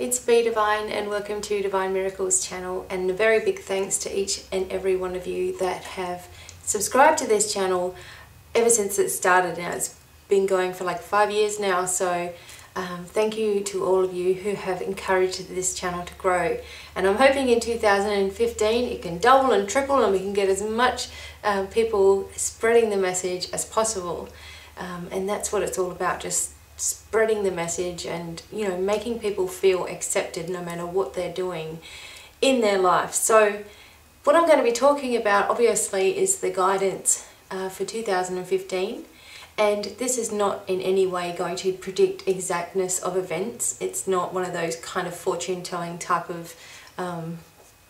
It's Be Divine and welcome to Divine Miracles channel, and a very big thanks to each and every one of you that have subscribed to this channel ever since it started. Now it's been going for like 5 years now, so thank you to all of you who have encouraged this channel to grow. And I'm hoping in 2015 it can double and triple and we can get as much people spreading the message as possible, and that's what it's all about, just spreading the message and, you know, making people feel accepted no matter what they're doing in their life. So what I'm going to be talking about obviously is the guidance for 2015, and this is not in any way going to predict exactness of events. It's not one of those kind of fortune telling type of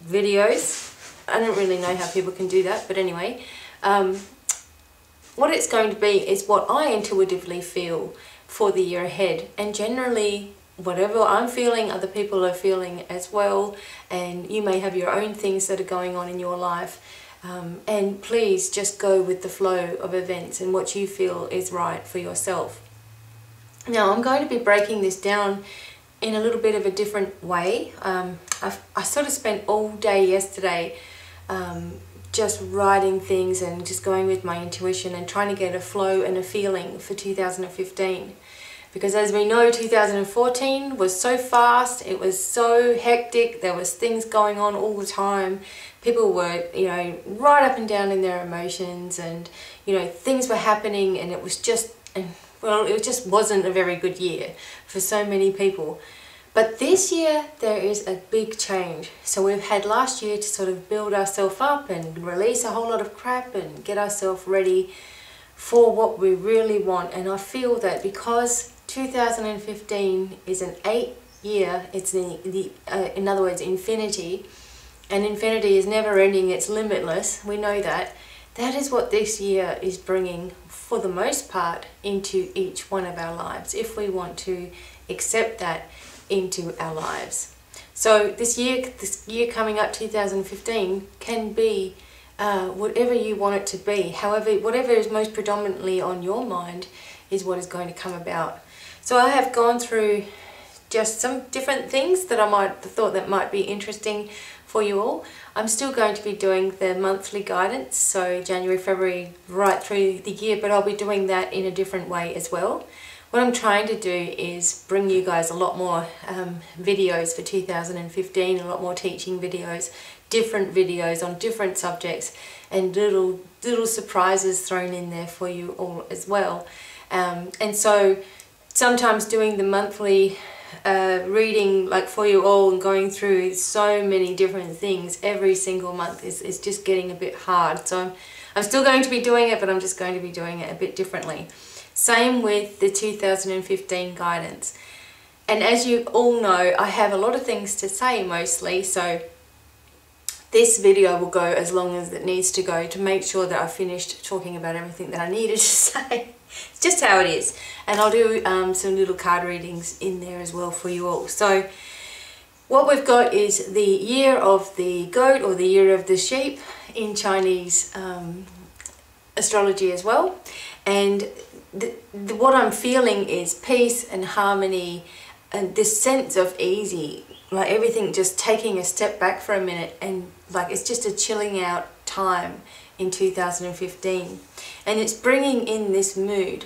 videos. I don't really know how people can do that, but anyway, what it's going to be is what I intuitively feel for the year ahead, and generally whatever I'm feeling other people are feeling as well, and you may have your own things that are going on in your life, and please just go with the flow of events and what you feel is right for yourself. Now I'm going to be breaking this down in a little bit of a different way. I sort of spent all day yesterday just writing things and just going with my intuition and trying to get a flow and a feeling for 2015, because as we know, 2014 was so fast, it was so hectic, there was things going on all the time, people were, you know, right up and down in their emotions, and, you know, things were happening, and it was just, well, it just wasn't a very good year for so many people. But this year there is a big change. So we've had last year to sort of build ourselves up and release a whole lot of crap and get ourselves ready for what we really want. And I feel that because 2015 is an 8 year, it's in other words, infinity, and infinity is never ending, it's limitless, we know that. That is what this year is bringing for the most part into each one of our lives, if we want to accept that into our lives. So this year coming up, 2015, can be whatever you want it to be. However, whatever is most predominantly on your mind is what is going to come about. So I have gone through just some different things that I thought that might be interesting for you all. I'm still going to be doing the monthly guidance, so January, February, right through the year, but I'll be doing that in a different way as well. What I'm trying to do is bring you guys a lot more videos for 2015, a lot more teaching videos, different videos on different subjects, and little surprises thrown in there for you all as well. And so sometimes doing the monthly reading like for you all and going through so many different things every single month is just getting a bit hard. So I'm still going to be doing it, but I'm just going to be doing it a bit differently. Same with the 2015 guidance. And as you all know, I have a lot of things to say mostly, so this video will go as long as it needs to go to make sure that I finished talking about everything that I needed to say. It's just how it is. And I'll do some little card readings in there as well for you all. So what we've got is the year of the goat, or the year of the sheep in Chinese astrology as well. And what I'm feeling is peace and harmony and this sense of easy, like everything just taking a step back for a minute, and like it's just a chilling out time in 2015, and it's bringing in this mood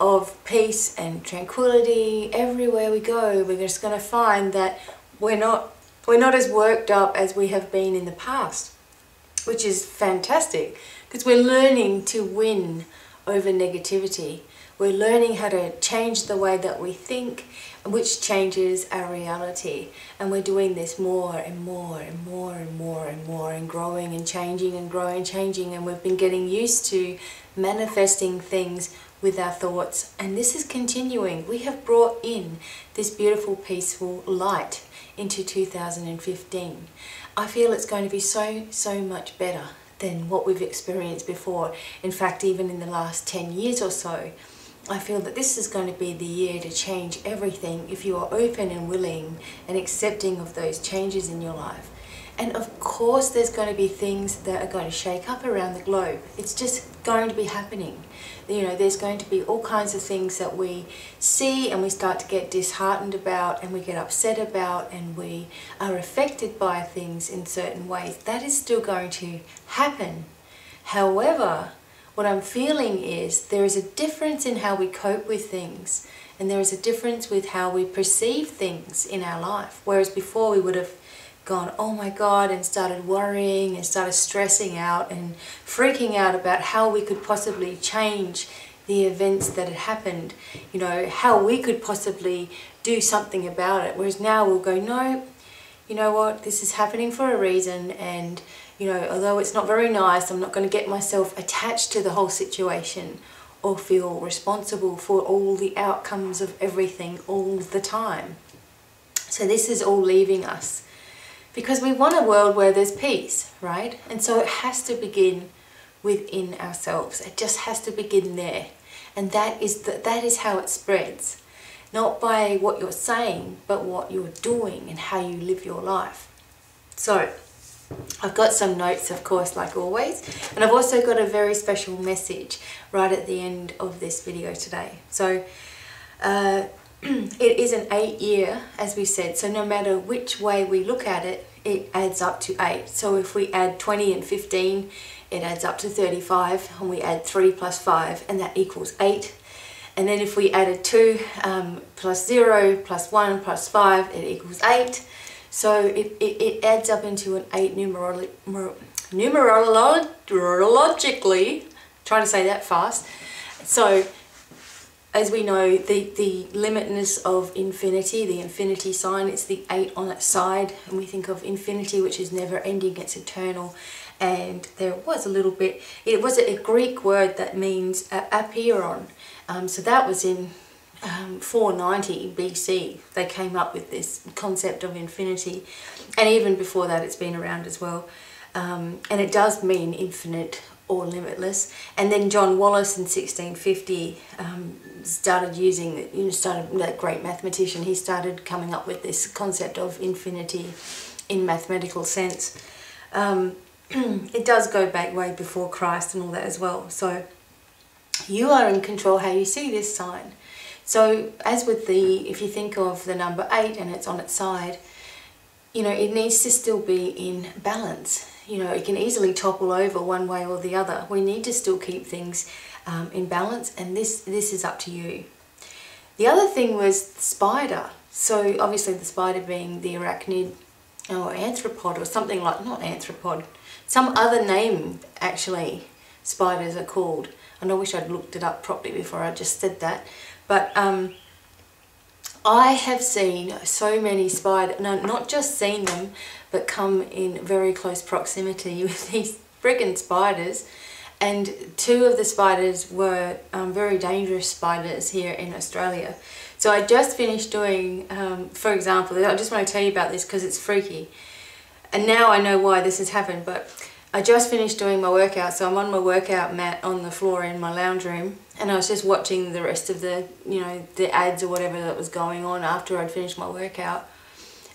of peace and tranquility. Everywhere we go, we're just going to find that we're not as worked up as we have been in the past, which is fantastic, because we're learning to win over negativity. We're learning how to change the way that we think, which changes our reality, and we're doing this more and more and more and more and more, and growing and changing and growing and changing, and we've been getting used to manifesting things with our thoughts, and this is continuing. We have brought in this beautiful peaceful light into 2015. I feel it's going to be so much better than what we've experienced before. In fact, even in the last 10 years or so, I feel that this is going to be the year to change everything if you are open and willing and accepting of those changes in your life. And of course there's going to be things that are going to shake up around the globe. It's just going to be happening. You know, there's going to be all kinds of things that we see and we start to get disheartened about and we get upset about and we are affected by things in certain ways. That is still going to happen. However, what I'm feeling is there is a difference in how we cope with things, and there is a difference with how we perceive things in our life. Whereas before we would have gone, oh my God, and started worrying and started stressing out and freaking out about how we could possibly change the events that had happened, you know, how we could possibly do something about it. Whereas now we'll go, no, you know what, this is happening for a reason, and you know, although it's not very nice, I'm not going to get myself attached to the whole situation or feel responsible for all the outcomes of everything all the time. So this is all leaving us, because we want a world where there's peace, right? And so it has to begin within ourselves. It just has to begin there. And that is how it spreads. Not by what you're saying, but what you're doing and how you live your life. So I've got some notes, of course, like always, and I've also got a very special message right at the end of this video today. So it is an 8 year, as we said, so no matter which way we look at it, it adds up to 8. So if we add 20 and 15, it adds up to 35, and we add 3 plus 5, and that equals 8. And then if we added 2 plus 0 plus 1 plus 5, it equals 8. So it adds up into an 8 numerologically, trying to say that fast. So as we know, the limitness of infinity, the infinity sign, it's the 8 on its side. And we think of infinity, which is never ending, it's eternal. And there was a little bit, it was a Greek word that means apeiron. So that was in 490 BC, they came up with this concept of infinity, and even before that it's been around as well, and it does mean infinite or limitless. And then John Wallis in 1650 started using, you know, that great mathematician, he started coming up with this concept of infinity in mathematical sense. It does go back way before Christ and all that as well. So you are in control how you see this sign. So as with the, if you think of the number 8 and it's on its side, you know, it needs to still be in balance. You know, it can easily topple over one way or the other. We need to still keep things in balance, and this is up to you. The other thing was the spider. So obviously the spider being the arachnid or anthropod or something like, not anthropod, some other name actually spiders are called. And I wish I'd looked it up properly before I just said that. But I have seen so many spiders, no, not just seen them, but come in very close proximity with these friggin' spiders. And 2 of the spiders were very dangerous spiders here in Australia. So I just finished doing, for example, I just want to tell you about this because it's freaky. And now I know why this has happened, but I just finished doing my workout, so I'm on my workout mat on the floor in my lounge room, and I was just watching the rest of the, you know, the ads or whatever that was going on after I'd finished my workout.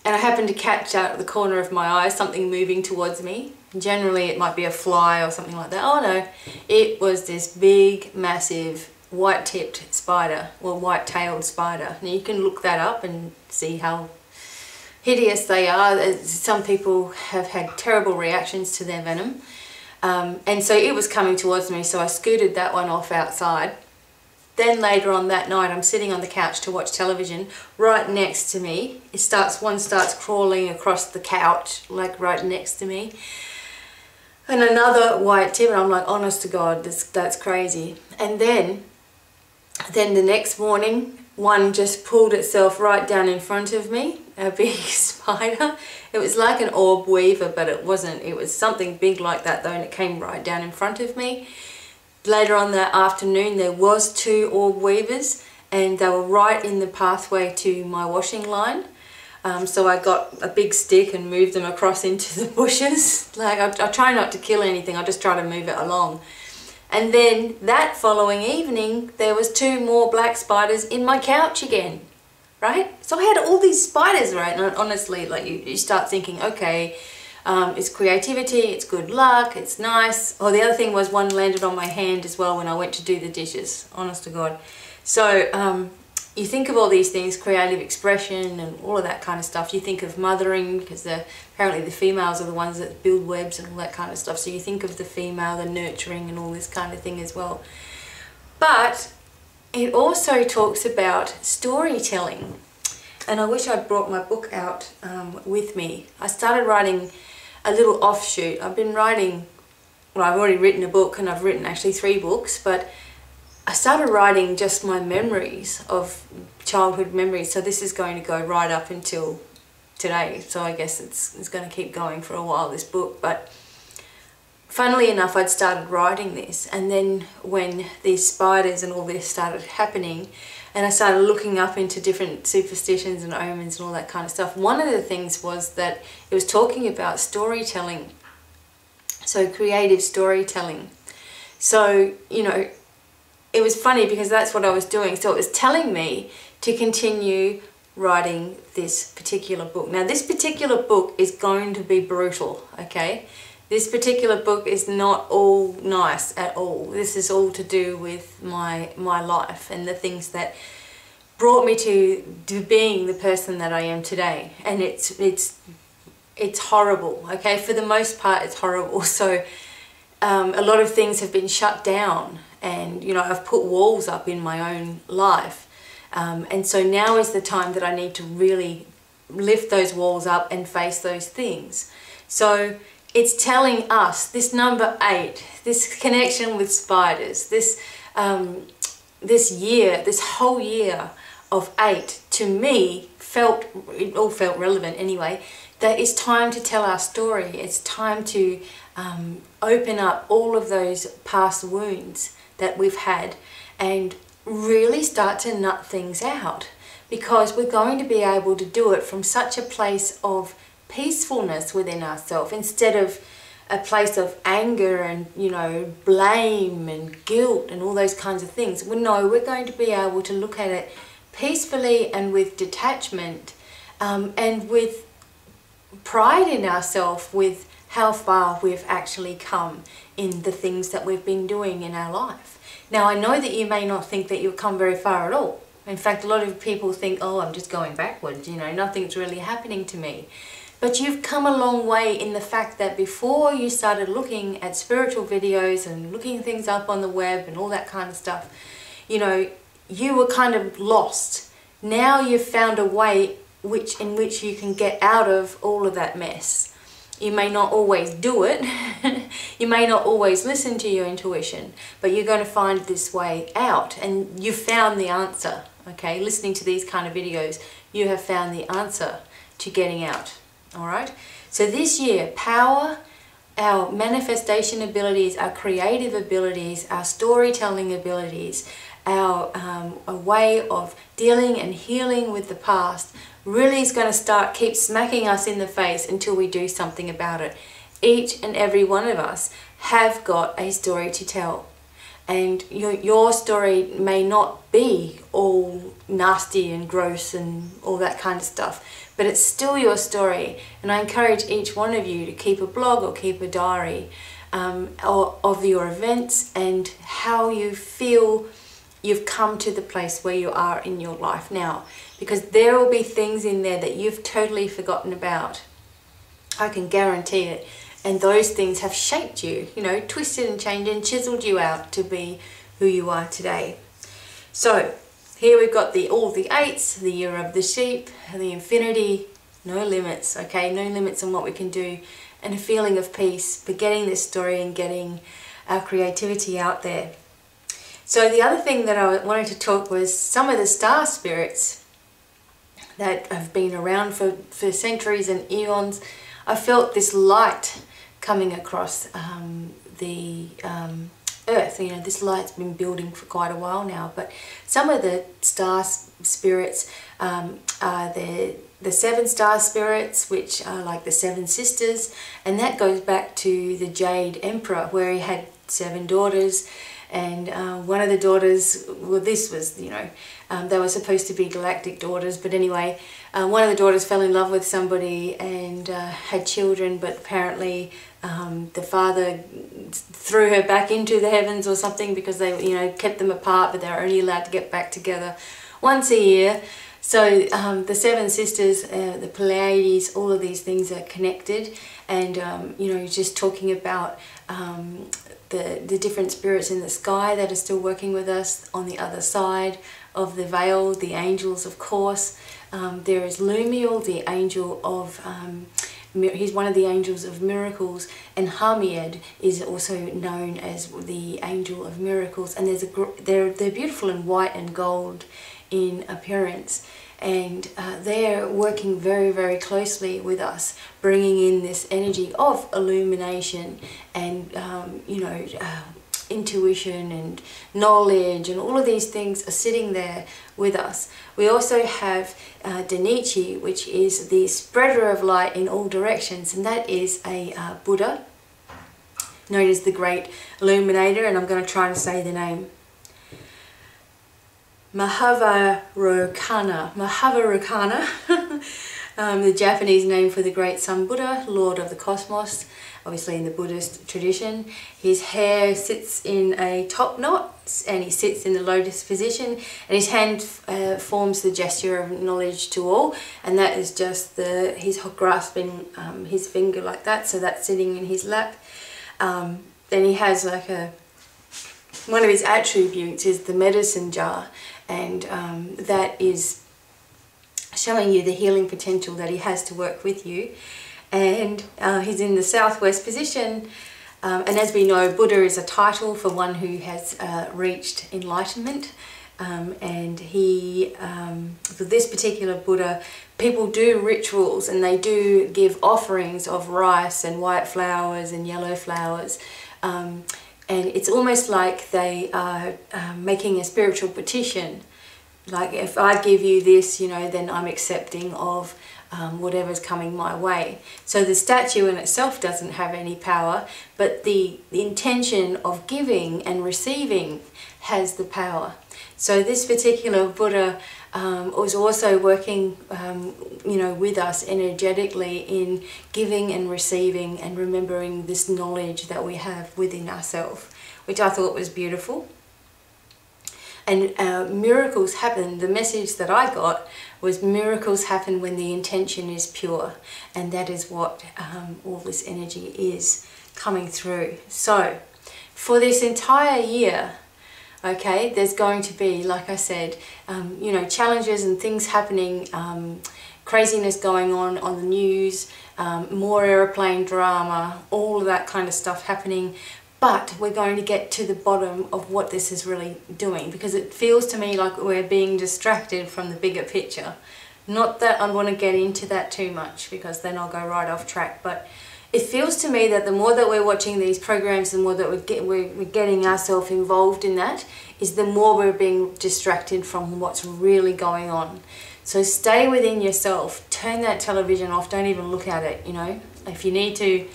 And I happened to catch out of the corner of my eye something moving towards me. Generally it might be a fly or something like that. Oh no, it was this big, massive, white-tipped spider, or white-tailed spider. Now you can look that up and see how hideous they are. Some people have had terrible reactions to their venom, and so it was coming towards me, so I scooted that one off outside. Then later on that night, I'm sitting on the couch to watch television. Right next to me, one starts crawling across the couch, like right next to me, and another white tip, and I'm like, honest to God, that's crazy. And then the next morning, one just pulled itself right down in front of me, a big spider. It was like an orb weaver, but it wasn't. It was something big like that though, and it came right down in front of me. Later on that afternoon, there was 2 orb weavers, and they were right in the pathway to my washing line. So I got a big stick and moved them across into the bushes. Like, I try not to kill anything, I just try to move it along. And then that following evening, there was 2 more black spiders in my couch again, right? So I had all these spiders, right? And honestly, like, you start thinking, okay, it's creativity, it's good luck, it's nice. Oh, the other thing was one landed on my hand as well when I went to do the dishes, honest to God. So you think of all these things, creative expression and all of that kind of stuff. You think of mothering, because apparently the females are the ones that build webs and all that kind of stuff. So you think of the female, the nurturing and all this kind of thing as well. But it also talks about storytelling. And I wish I'd brought my book out with me. I started writing a little offshoot. I've been writing, well, I've already written a book, and I've written actually 3 books, but I started writing just my memories of childhood memories. So this is going to go right up until today. So I guess it's going to keep going for a while, this book. But funnily enough, I'd started writing this, and then when these spiders and all this started happening, and I started looking up into different superstitions and omens and all that kind of stuff, one of the things was that it was talking about storytelling. So creative storytelling. So, you know, it was funny because that's what I was doing. So it was telling me to continue writing this particular book. Now, this particular book is going to be brutal, okay? This particular book is not all nice at all. This is all to do with my life and the things that brought me to being the person that I am today. And it's horrible, okay? For the most part, it's horrible. So a lot of things have been shut down, and you know, I've put walls up in my own life, and so now is the time that I need to really lift those walls up and face those things. So it's telling us this number 8, this connection with spiders, this this year, this whole year of 8, to me it all felt relevant anyway. That it's time to tell our story. It's time to open up all of those past wounds that we've had and really start to nut things out, because we're going to be able to do it from such a place of peacefulness within ourselves, instead of a place of anger and, you know, blame and guilt and all those kinds of things. Well, no, we're going to be able to look at it peacefully and with detachment, and with pride in ourselves, with how far we've actually come in the things that we've been doing in our life. Now, I know that you may not think that you've come very far at all. In fact, a lot of people think, oh, I'm just going backwards, you know, nothing's really happening to me. But you've come a long way in the fact that before you started looking at spiritual videos and looking things up on the web and all that kind of stuff, you know, you were kind of lost. Now you've found a way in which you can get out of all of that mess. You may not always do it, you may not always listen to your intuition, but you're going to find this way out, and you've found the answer, okay? Listening to these kind of videos, you have found the answer to getting out, all right? So this year, power our manifestation abilities, our creative abilities, our storytelling abilities, our a way of dealing and healing with the past, really is going to keep smacking us in the face until we do something about it. Each and every one of us have got a story to tell. And your story may not be all nasty and gross and all that kind of stuff, but it's still your story. And I encourage each one of you to keep a blog or keep a diary of your events and how you feel you've come to the place where you are in your life now, because there will be things in there that you've totally forgotten about. I can guarantee it. And those things have shaped you, you know, twisted and changed and chiseled you out to be who you are today. So here we've got all the 8s, the year of the sheep, and the infinity, no limits, okay? No limits on what we can do, and a feeling of peace, but getting this story and getting our creativity out there. So the other thing that I wanted to talk was some of the star spirits that have been around for centuries and eons. I felt this light coming across the earth. You know, this light's been building for quite a while now, but some of the star spirits are the the seven star spirits, which are like the seven sisters, and that goes back to the Jade Emperor, where he had seven daughters, and one of the daughters, well, this was, you know, they were supposed to be galactic daughters, but anyway, one of the daughters fell in love with somebody and had children, but apparently the father threw her back into the heavens or something, because they, you know, kept them apart, but they were only allowed to get back together once a year. So the seven sisters, the Pleiades, all of these things are connected, and you know, just talking about the different spirits in the sky that are still working with us on the other side of the veil, the angels, of course. There is Lumiel, the angel of, he's one of the angels of miracles, and Hamid is also known as the angel of miracles, and there's a, they're beautiful in white and gold in appearance, and they're working very, very closely with us, bringing in this energy of illumination and you know, intuition and knowledge, and all of these things are sitting there with us. We also have Dainichi, which is the spreader of light in all directions, and that is a Buddha, known as the Great Illuminator, and I'm going to try and say the name. Mahavairocana, the Japanese name for the Great Sun Buddha, Lord of the Cosmos, obviously in the Buddhist tradition. His hair sits in a top knot, and he sits in the lotus position, and his hand forms the gesture of knowledge to all, and that is just the, he's grasping his finger like that, so that's sitting in his lap. Then he has like a, one of his attributes is the medicine jar, and that is showing you the healing potential that he has to work with you. And he's in the southwest position, and as we know, Buddha is a title for one who has reached enlightenment, and he, for this particular Buddha, people do rituals, and they do give offerings of rice and white flowers and yellow flowers, and it's almost like they are making a spiritual petition. Like, if I give you this, you know, then I'm accepting of whatever's coming my way. So the statue in itself doesn't have any power, but the intention of giving and receiving has the power. So this particular Buddha was also working, you know, with us energetically in giving and receiving and remembering this knowledge that we have within ourselves, which I thought was beautiful. And miracles happen. The message that I got was miracles happen when the intention is pure, and that is what all this energy is coming through. So for this entire year, okay, there's going to be, like I said, you know, challenges and things happening, craziness going on the news, more airplane drama, all of that kind of stuff happening. But we're going to get to the bottom of what this is really doing, because it feels to me like we're being distracted from the bigger picture. Not that I want to get into that too much, because then I'll go right off track, but it feels to me that the more that we're watching these programs, the more that we're getting ourselves involved in that, is the more we're being distracted from what's really going on. So stay within yourself, turn that television off, don't even look at it, you know. If you need to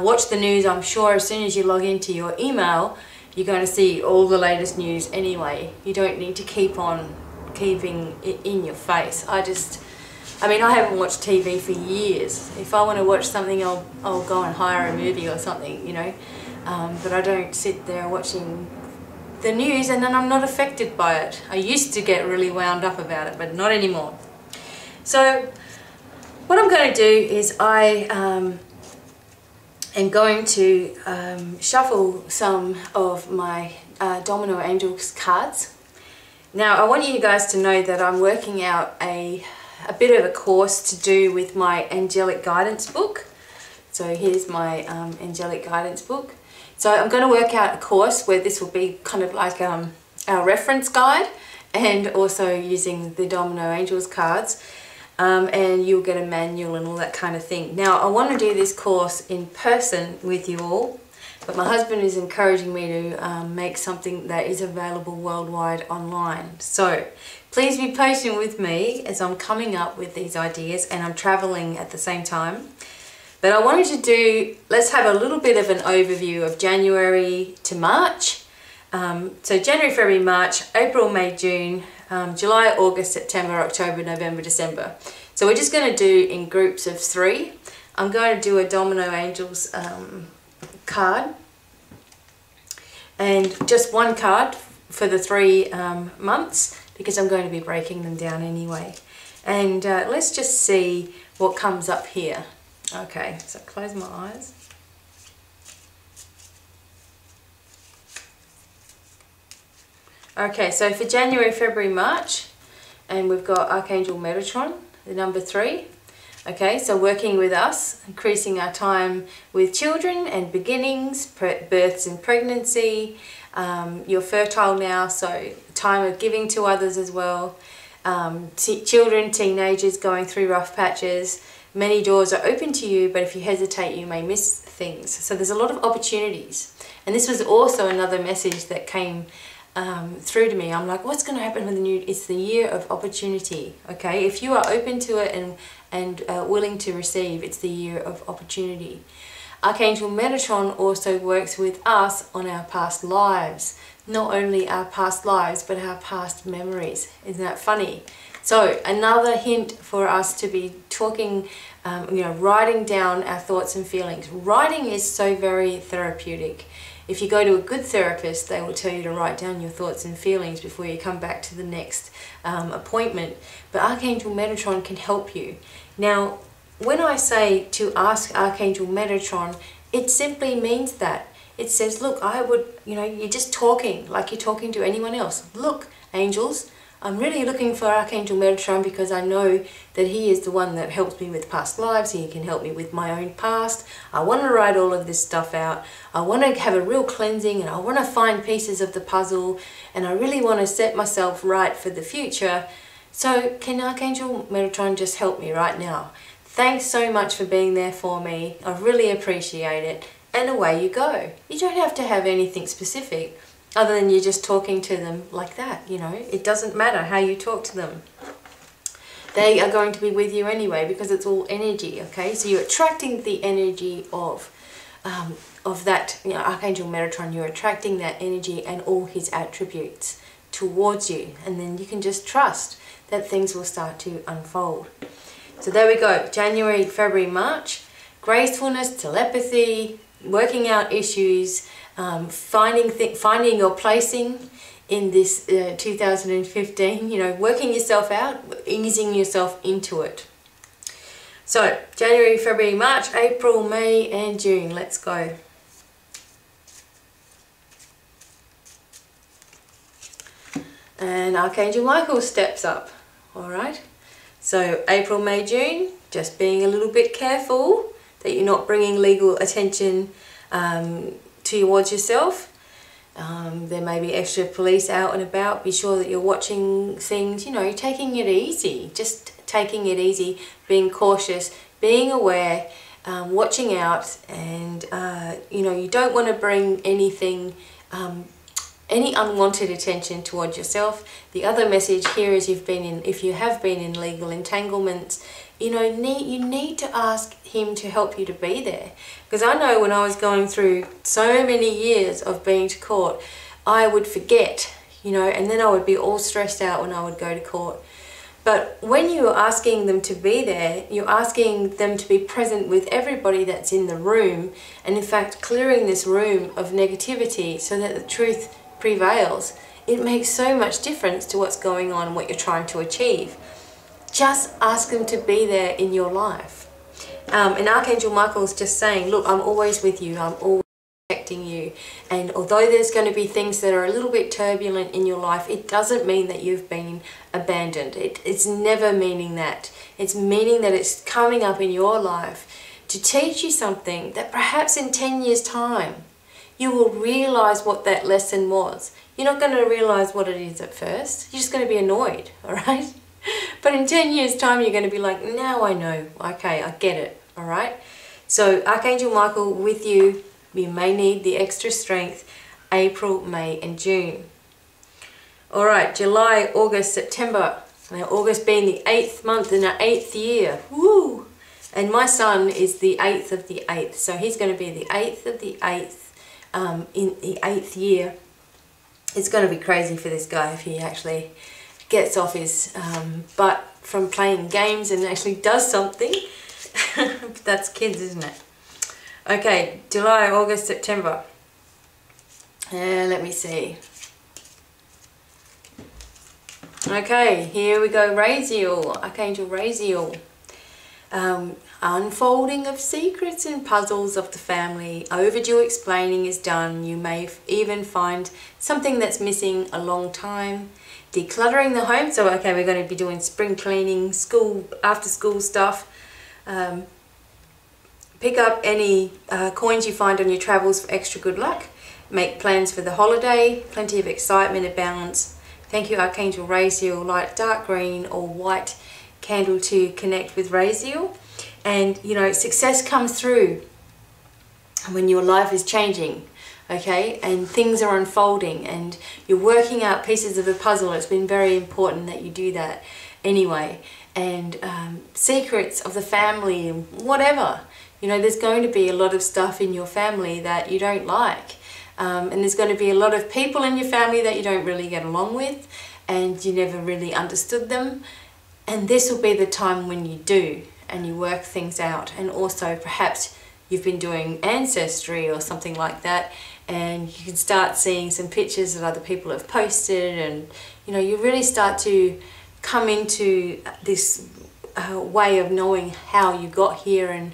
watch the news, I'm sure as soon as you log into your email, you're going to see all the latest news anyway. You don't need to keep on keeping it in your face. I mean, I haven't watched TV for years. If I want to watch something, I'll go and hire a movie or something, you know. But I don't sit there watching the news and then I'm not affected by it. I used to get really wound up about it, but not anymore. So what I'm going to do is I'm going to shuffle some of my Domino Angels cards. Now, I want you guys to know that I'm working out a bit of a course to do with my Angelic Guidance book. So here's my Angelic Guidance book. So I'm going to work out a course where this will be kind of like our reference guide, and also using the Domino Angels cards. And you'll get a manual and all that kind of thing. Now, I want to do this course in person with you all, But my husband is encouraging me to make something that is available worldwide online. So please be patient with me as I'm coming up with these ideas, and I'm traveling at the same time. But I wanted to do, let's have a little bit of an overview of January to March. So January, February, March, April, May, June, July, August, September, October, November, December. So we're just going to do in groups of 3. I'm going to do a Domino Angels card, and just one card for the 3 months, because I'm going to be breaking them down anyway. And let's just see what comes up here. Okay, so close my eyes. Okay, so for January, February, March, and we've got Archangel Metatron, the number 3. Okay, so working with us, increasing our time with children and beginnings, births and pregnancy. You're fertile now, so time of giving to others as well. Children, teenagers going through rough patches. Many doors are open to you, but if you hesitate, you may miss things. So there's a lot of opportunities. And this was also another message that came through to me. I'm like, what's going to happen when the new? It's the year of opportunity. Okay, if you are open to it and willing to receive, it's the year of opportunity. Archangel Metatron also works with us on our past lives, not only our past lives but our past memories. Isn't that funny? So another hint for us to be talking, writing down our thoughts and feelings. Writing is so very therapeutic. If you go to a good therapist, they will tell you to write down your thoughts and feelings before you come back to the next appointment. But Archangel Metatron can help you. Now, when I say to ask Archangel Metatron, it simply means that. It says, look, I would, you're just talking like you're talking to anyone else. Look, angels, I'm really looking for Archangel Metatron because I know that he is the one that helps me with past lives. He can help me with my own past. I want to write all of this stuff out. I want to have a real cleansing, and I want to find pieces of the puzzle, and I really want to set myself right for the future. So can Archangel Metatron just help me right now? Thanks so much for being there for me. I really appreciate it. And away you go. You don't have to have anything specific, other than you're just talking to them like that, It doesn't matter how you talk to them. They are going to be with you anyway because it's all energy, okay? So you're attracting the energy of that, Archangel Metatron. You're attracting that energy and all his attributes towards you. And then you can just trust that things will start to unfold. So there we go. January, February, March. Gracefulness, telepathy, working out issues, finding your placing in this 2015, working yourself out, easing yourself into it. So January, February, March, April, May and June. Let's go. And Archangel Michael steps up. All right. So April, May, June, just being a little bit careful that you're not bringing legal attention towards yourself. There may be extra police out and about. Be sure that you're watching things, taking it easy, just taking it easy, being cautious, being aware, watching out, and you don't want to bring anything, any unwanted attention towards yourself. The other message here is if you have been in legal entanglements, you need to ask him to help you to be there. Because I know when I was going through so many years of being to court, I would forget, and then I would be all stressed out when I would go to court. But when you're asking them to be there, you're asking them to be present with everybody that's in the room, and in fact clearing this room of negativity so that the truth prevails. It makes so much difference to what's going on and what you're trying to achieve. Just ask them to be there in your life. And Archangel Michael is just saying, look, I'm always with you. I'm always protecting you. And although there's going to be things that are a little bit turbulent in your life, it doesn't mean that you've been abandoned. It's never meaning that. It's meaning that it's coming up in your life to teach you something that perhaps in 10 years' time, you will realize what that lesson was. You're not going to realize what it is at first. You're just going to be annoyed, all right? But in 10 years' time, you're going to be like, now I know. Okay, I get it. All right? So Archangel Michael with you, we may need the extra strength April, May and June. Alright, July, August, September. Now August being the 8th month in our 8th year. Woo! And my son is the 8th of the 8th, so he's going to be the 8th of the 8th in the 8th year. It's going to be crazy for this guy if he actually gets off his butt from playing games and actually does something. But that's kids, isn't it? Okay, July, August, September. Let me see. Okay, here we go. Raziel, Archangel Raziel. Unfolding of secrets and puzzles of the family. Overdue explaining is done. You may even find something that's missing a long time. Decluttering the home. So, okay, we're going to be doing spring cleaning, school, after school stuff. Pick up any coins you find on your travels for extra good luck. Make plans for the holiday. Plenty of excitement abounds. Thank you, Archangel Raziel. Light dark green or white candle to connect with Raziel. And you know, success comes through when your life is changing, okay, and things are unfolding and you're working out pieces of the puzzle. It's been very important that you do that anyway. And secrets of the family and whatever, you know, there's going to be a lot of stuff in your family that you don't like. And there's going to be a lot of people in your family that you don't really get along with and you never really understood them. And this will be the time when you do and you work things out. And also perhaps you've been doing ancestry or something like that and you can start seeing some pictures that other people have posted and, you know, you really start to come into this way of knowing how you got here and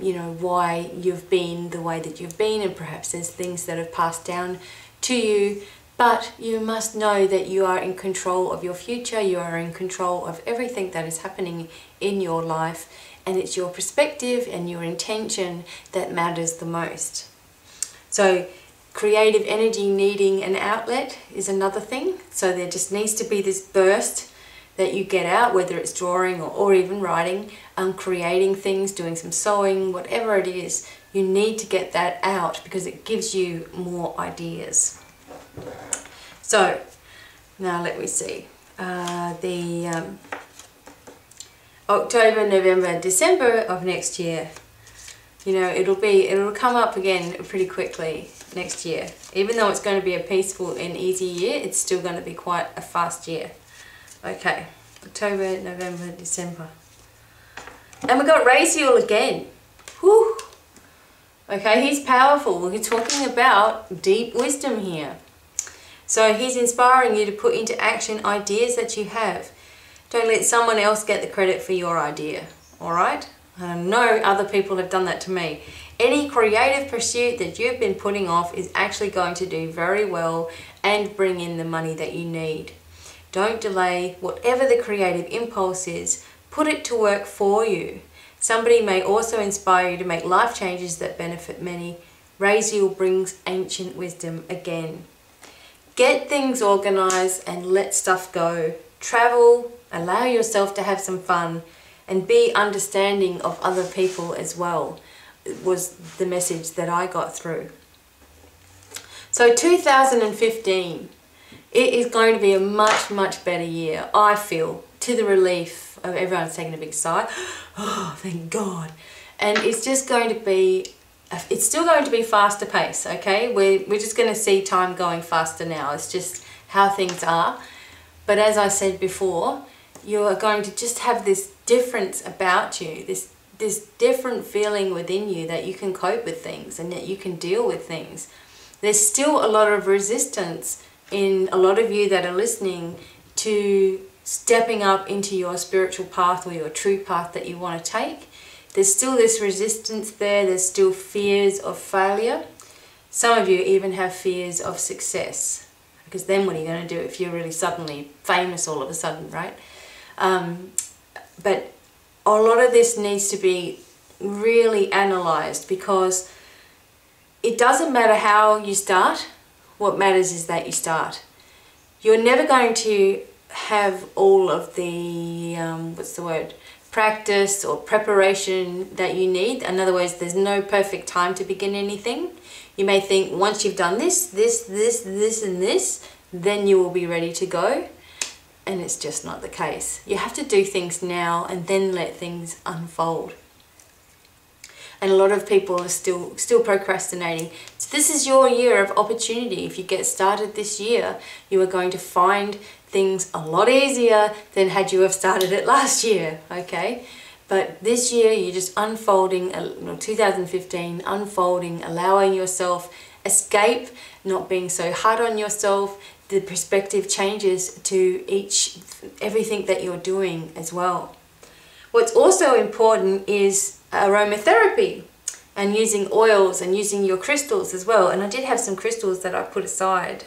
you know, why you've been the way that you've been, and perhaps there's things that have passed down to you, but you must know that you are in control of your future, you are in control of everything that is happening in your life, and it's your perspective and your intention that matters the most. So creative energy needing an outlet is another thing, so there just needs to be this burst that you get out, whether it's drawing or even writing, creating things, doing some sewing, whatever it is, you need to get that out because it gives you more ideas. So, now let me see, the October, November, December of next year, you know, it'll come up again pretty quickly next year. Even though it's going to be a peaceful and easy year, it's still going to be quite a fast year. Okay, October, November, December. And we got Raziel again. Whew. Okay, he's powerful. We're talking about deep wisdom here. So he's inspiring you to put into action ideas that you have. Don't let someone else get the credit for your idea, all right? I know other people have done that to me. Any creative pursuit that you've been putting off is actually going to do very well and bring in the money that you need. Don't delay whatever the creative impulse is, put it to work for you. Somebody may also inspire you to make life changes that benefit many. Raziel brings ancient wisdom again. Get things organized and let stuff go. Travel, allow yourself to have some fun and be understanding of other people as well. It was the message that I got through. So 2015. It is going to be a much, much better year, I feel, to the relief of everyone's taking a big sigh. Oh, thank God. And it's just going to be, it's still going to be faster pace, okay? We're just going to see time going faster now. It's just how things are. But as I said before, you are going to just have this difference about you, this different feeling within you that you can cope with things and that you can deal with things. There's still a lot of resistance in a lot of you that are listening to stepping up into your spiritual path or your true path that you want to take. There's still this resistance there, there's still fears of failure. Some of you even have fears of success, because then what are you going to do if you're really suddenly famous all of a sudden, right? But a lot of this needs to be really analysed, because it doesn't matter how you start. What matters is that you start. You're never going to have all of the, practice or preparation that you need. In other words, there's no perfect time to begin anything. You may think once you've done this, then you will be ready to go. And it's just not the case. You have to do things now and then let things unfold. And a lot of people are still procrastinating. So this is your year of opportunity. If you get started this year, you are going to find things a lot easier than had you have started it last year, okay? But this year, you're just unfolding, 2015, unfolding, allowing yourself escape, not being so hard on yourself. The perspective changes to everything that you're doing as well. What's also important is aromatherapy and using oils and using your crystals as well. And I did have some crystals that I put aside.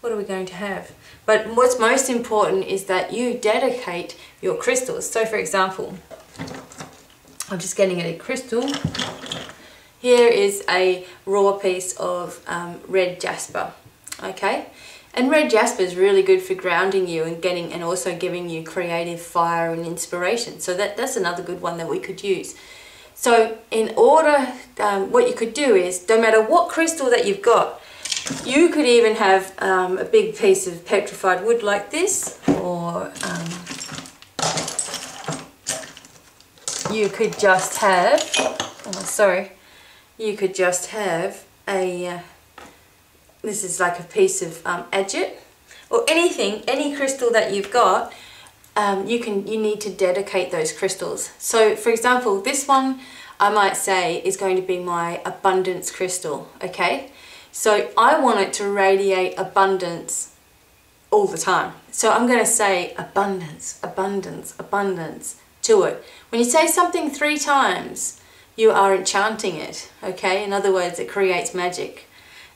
What are we going to have? But what's most important is that you dedicate your crystals. So for example, I'm just getting a crystal. Here is a raw piece of red jasper, okay? And red jasper is really good for grounding you and also giving you creative fire and inspiration. So that's another good one that we could use. So in order, what you could do is, no matter what crystal that you've got, you could even have a big piece of petrified wood like this, or you could just have, this is like a piece of agate, or anything, any crystal that you've got, you need to dedicate those crystals. So for example, this one I might say is going to be my abundance crystal, okay? So I want it to radiate abundance all the time. So I'm going to say abundance, abundance, abundance to it. When you say something 3 times, you are enchanting it, okay? In other words, it creates magic.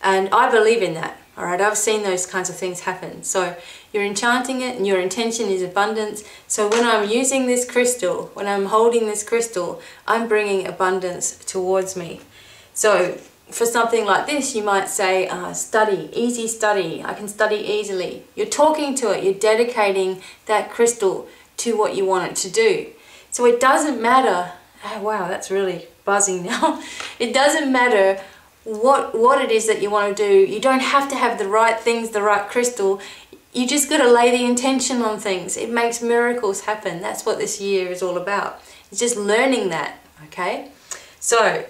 And I believe in that, all right? I've seen those kinds of things happen. So you're enchanting it and your intention is abundance. So when I'm using this crystal, when I'm holding this crystal, I'm bringing abundance towards me. So for something like this, you might say study, easy study, I can study easily. You're talking to it, you're dedicating that crystal to what you want it to do. So it doesn't matter, oh wow, that's really buzzing now. It doesn't matter what it is that you want to do. You don't have to have the right things, the right crystal. You just got to lay the intention on things. It makes miracles happen. That's what this year is all about. It's just learning that, okay? So,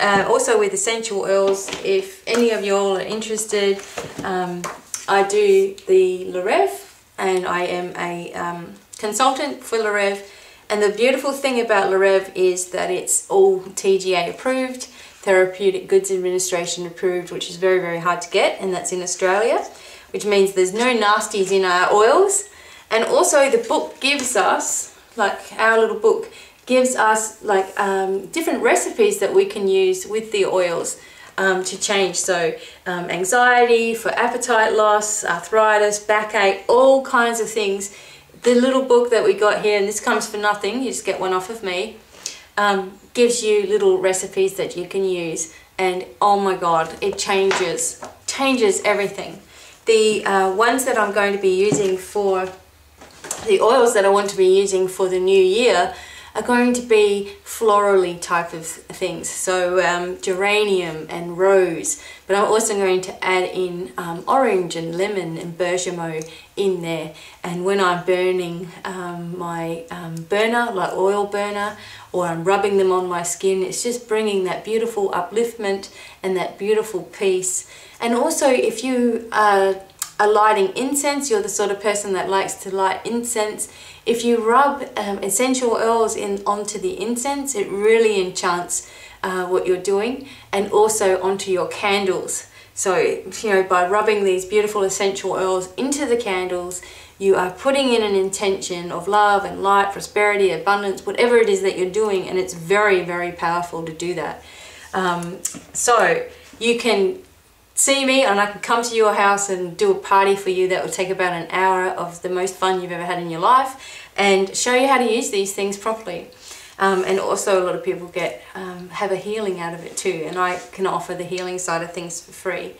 also with essential oils, if any of you all are interested, I do the Le Reve, and I am a consultant for Le Reve. And the beautiful thing about Le Reve is that it's all TGA approved, Therapeutic Goods Administration approved, which is very, very hard to get, and that's in Australia, which means there's no nasties in our oils. And also the book gives us, like our little book, gives us like different recipes that we can use with the oils to change. So anxiety, for appetite loss, arthritis, backache, all kinds of things. The little book that we got here, and this comes for nothing, you just get one off of me, gives you little recipes that you can use. And oh my God, it changes everything. The ones that I'm going to be using for, the oils that I want to be using for the new year, are going to be florally type of things, so geranium and rose, but I'm also going to add in orange and lemon and bergamot in there. And when I'm burning my burner, like oil burner, or I'm rubbing them on my skin, it's just bringing that beautiful upliftment and that beautiful peace. And also, if you are lighting incense, you're the sort of person that likes to light incense, if you rub essential oils onto the incense, it really enchants what you're doing, and also onto your candles. So, you know, by rubbing these beautiful essential oils into the candles, you are putting in an intention of love and light, prosperity, abundance, whatever it is that you're doing, and it's very, very powerful to do that. So you can see me, and I can come to your house and do a party for you that will take about an hour of the most fun you've ever had in your life, and show you how to use these things properly. And also, a lot of people have a healing out of it too, and I can offer the healing side of things for free.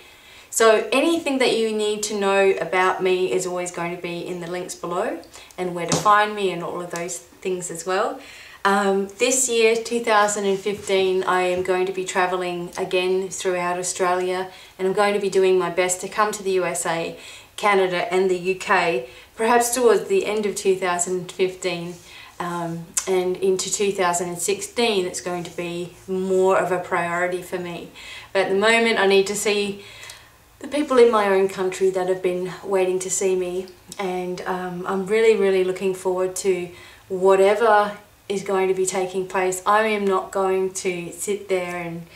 So anything that you need to know about me is always going to be in the links below, and where to find me and all of those things as well. This year, 2015, I am going to be traveling again throughout Australia, and I'm going to be doing my best to come to the USA, Canada and the UK, perhaps towards the end of 2015 and into 2016. It's going to be more of a priority for me. But at the moment, I need to see the people in my own country that have been waiting to see me, and I'm really, really looking forward to whatever is going to be taking place. I am not going to sit there and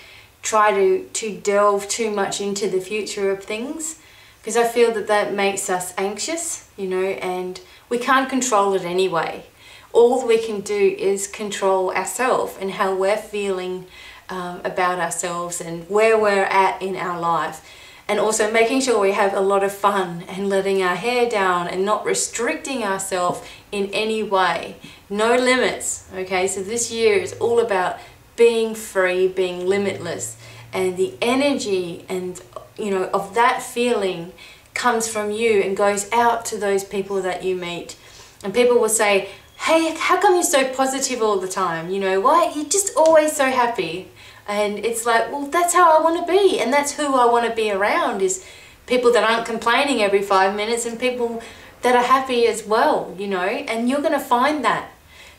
try to delve too much into the future of things, because I feel that that makes us anxious, you know, and we can't control it anyway. All we can do is control ourselves and how we're feeling about ourselves and where we're at in our life. And also making sure we have a lot of fun and letting our hair down and not restricting ourselves in any way. No limits, okay? So this year is all about being free, being limitless. And the energy and, you know, of that feeling comes from you and goes out to those people that you meet. And people will say, hey, how come you're so positive all the time? You know, why? You're just always so happy. And it's like, well, that's how I want to be, and that's who I want to be around, is people that aren't complaining every 5 minutes and people that are happy as well, you know. And you're going to find that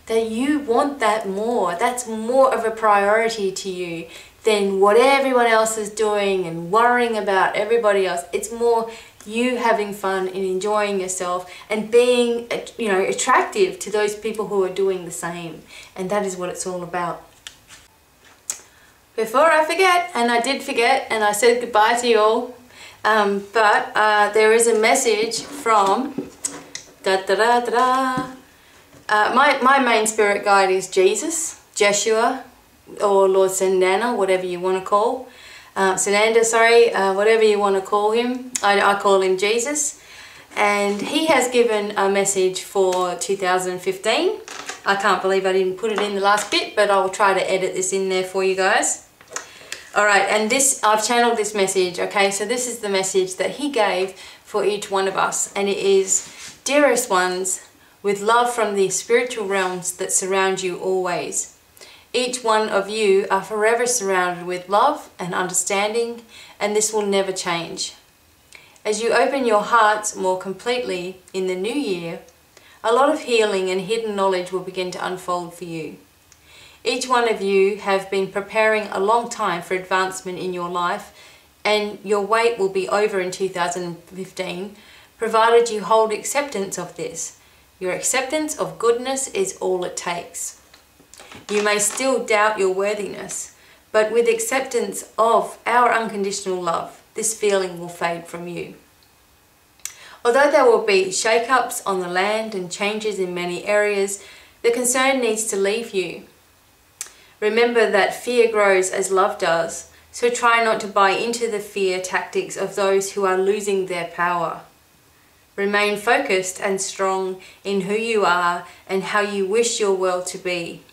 you want that more. That's more of a priority to you than what everyone else is doing and worrying about everybody else. It's more you having fun and enjoying yourself and being, you know, attractive to those people who are doing the same. And that is what it's all about. Before I forget, and I did forget, and I said goodbye to you all, there is a message from my main spirit guide is Jesus, Jeshua, or Lord Sananda, whatever you want to call Sananda, sorry, whatever you want to call him. I call him Jesus, and he has given a message for 2015. I can't believe I didn't put it in the last bit, but I'll try to edit this in there for you guys. Alright, and this, I've channeled this message, okay? So this is the message that he gave for each one of us, and it is, dearest ones, with love from the spiritual realms that surround you always. Each one of you are forever surrounded with love and understanding, and this will never change. As you open your hearts more completely in the new year, a lot of healing and hidden knowledge will begin to unfold for you. Each one of you have been preparing a long time for advancement in your life, and your wait will be over in 2015, provided you hold acceptance of this. Your acceptance of goodness is all it takes. You may still doubt your worthiness, but with acceptance of our unconditional love, this feeling will fade from you. Although there will be shake-ups on the land and changes in many areas, the concern needs to leave you. Remember that fear grows as love does, so try not to buy into the fear tactics of those who are losing their power. Remain focused and strong in who you are and how you wish your world to be.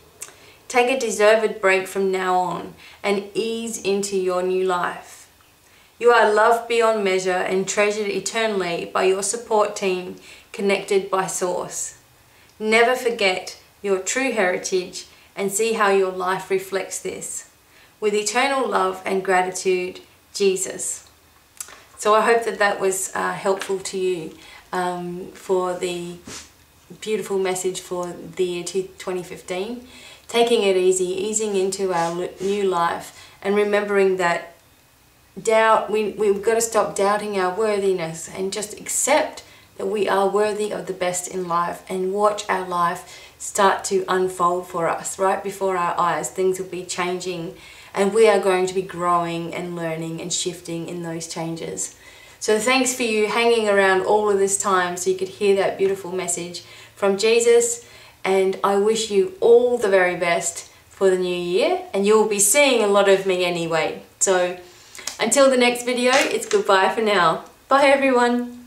Take a deserved break from now on and ease into your new life. You are loved beyond measure and treasured eternally by your support team, connected by Source. Never forget your true heritage and see how your life reflects this. With eternal love and gratitude, Jesus. So I hope that that was helpful to you for the beautiful message for the year 2015. Taking it easy, easing into our new life, and remembering that doubt, we've got to stop doubting our worthiness and just accept that we are worthy of the best in life, and watch our life start to unfold for us right before our eyes. Things will be changing, and we are going to be growing and learning and shifting in those changes. So thanks for you hanging around all of this time so you could hear that beautiful message from Jesus, and I wish you all the very best for the new year, and you'll be seeing a lot of me anyway. So until the next video, it's goodbye for now. Bye everyone.